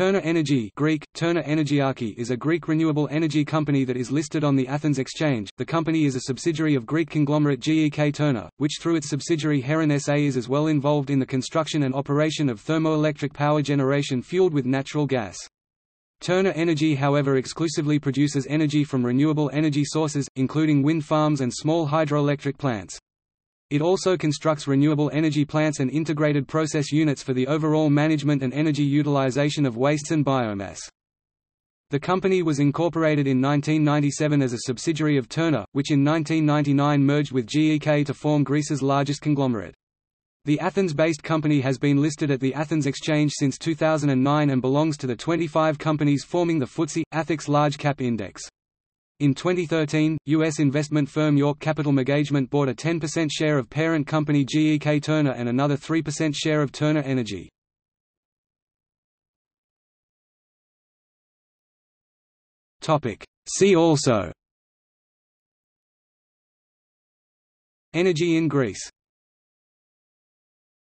Terna Energy, Greek, Terna Energiaki, is a Greek renewable energy company that is listed on the Athens Exchange. The company is a subsidiary of Greek conglomerate GEK Terna, which through its subsidiary Heron SA is as well involved in the construction and operation of thermoelectric power generation fueled with natural gas. Terna Energy however exclusively produces energy from renewable energy sources, including wind farms and small hydroelectric plants. It also constructs renewable energy plants and integrated process units for the overall management and energy utilization of wastes and biomass. The company was incorporated in 1997 as a subsidiary of Terna, which in 1999 merged with GEK to form Greece's largest conglomerate. The Athens-based company has been listed at the Athens Exchange since 2009 and belongs to the 25 companies forming the FTSE Athens Large Cap Index. In 2013, U.S. investment firm York Capital Management bought a 10% share of parent company GEK Terna and another 3% share of Terna Energy. See also: Energy in Greece.